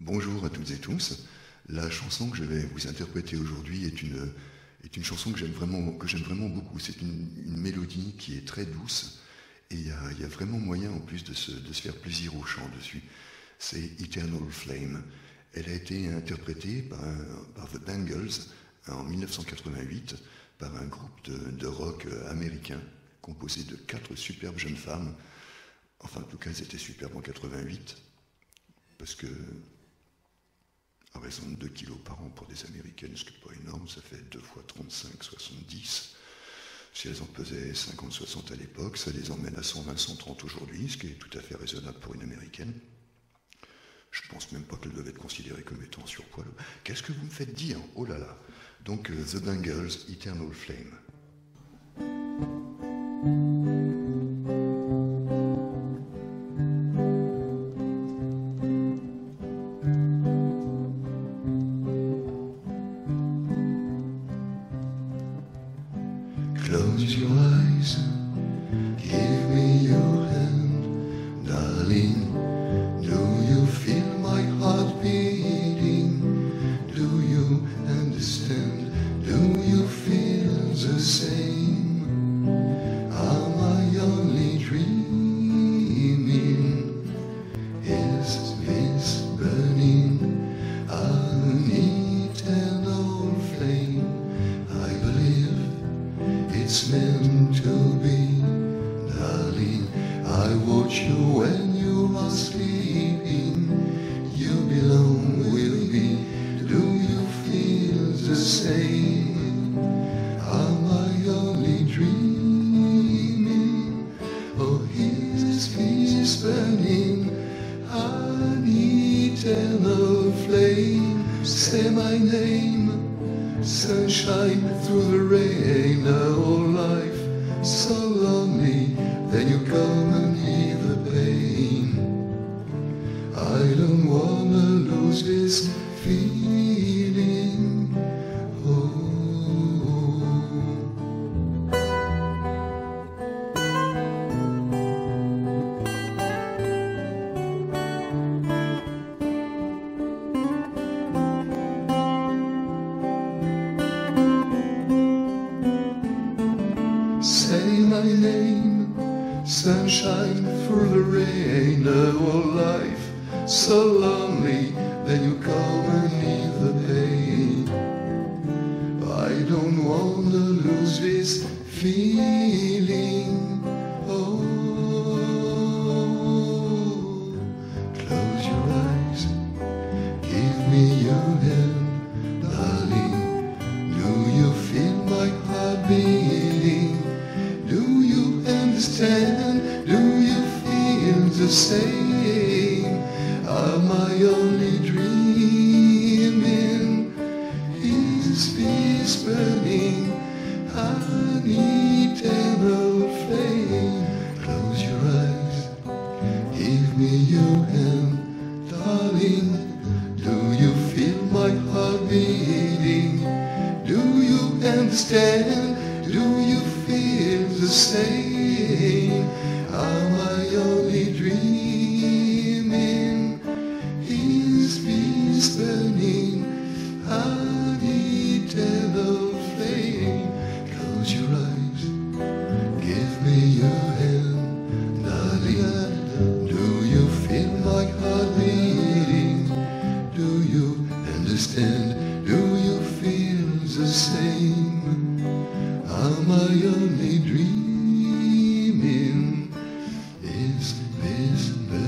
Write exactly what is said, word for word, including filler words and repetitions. Bonjour à toutes et tous. La chanson que je vais vous interpréter aujourd'hui est une, est une chanson que j'aime vraiment, que j'aime vraiment beaucoup. C'est une, une mélodie qui est très douce et il y a, y a vraiment moyen en plus de se, de se faire plaisir au chant dessus. C'est Eternal Flame. Elle a été interprétée par, par The Bangles en mille neuf cent quatre-vingt-huit par un groupe de, de rock américain composé de quatre superbes jeunes femmes. Enfin, en tout cas, elles étaient superbes en quatre-vingt-huit parce que à raison de deux kilos par an pour des Américaines, ce qui n'est pas énorme, ça fait deux fois trente-cinq, soixante-dix. Si elles en pesaient cinquante, soixante à l'époque, ça les emmène à cent vingt, cent trente aujourd'hui, ce qui est tout à fait raisonnable pour une Américaine. Je ne pense même pas qu'elles devaient être considérées comme étant surpoids. Qu'est-ce que vous me faites dire? Oh là là. Donc, The Bangles, Eternal Flame. Close your eyes, give me your hand, darling. Do you feel my heart beating? Do you understand? Do you feel the same? Am I only dreaming? Is this burning an eternal flame? I believe it's meant to be, darling. I watch you when you are sleeping. You belong with me. Do you feel the same? Am I only dreaming? Oh, is this burning an eternal flame? Say my name. Sunshine through the rain, a whole life so lonely. Then you come and heal the pain. I don't wanna lose this feeling. Oh. Say my name, sunshine through the rain, a whole life so lonely, then you come and leave the pain. I don't want to lose this feeling. Oh, close your eyes, give me your hand, darling. Do you feel my heart beating? Do you understand? Do you feel the same? Am I only dreaming? Is this burning an eternal flame? Close your eyes, give me your hand, darling. Do you feel my heart beating? Do you understand? Do you feel the same? Am I only dreaming? Is this burning an eternal flame? Close your eyes, give me your hand, darling. Do you feel my heart beating? Do you understand? Do you feel the same? Am I only dreaming? Is this better?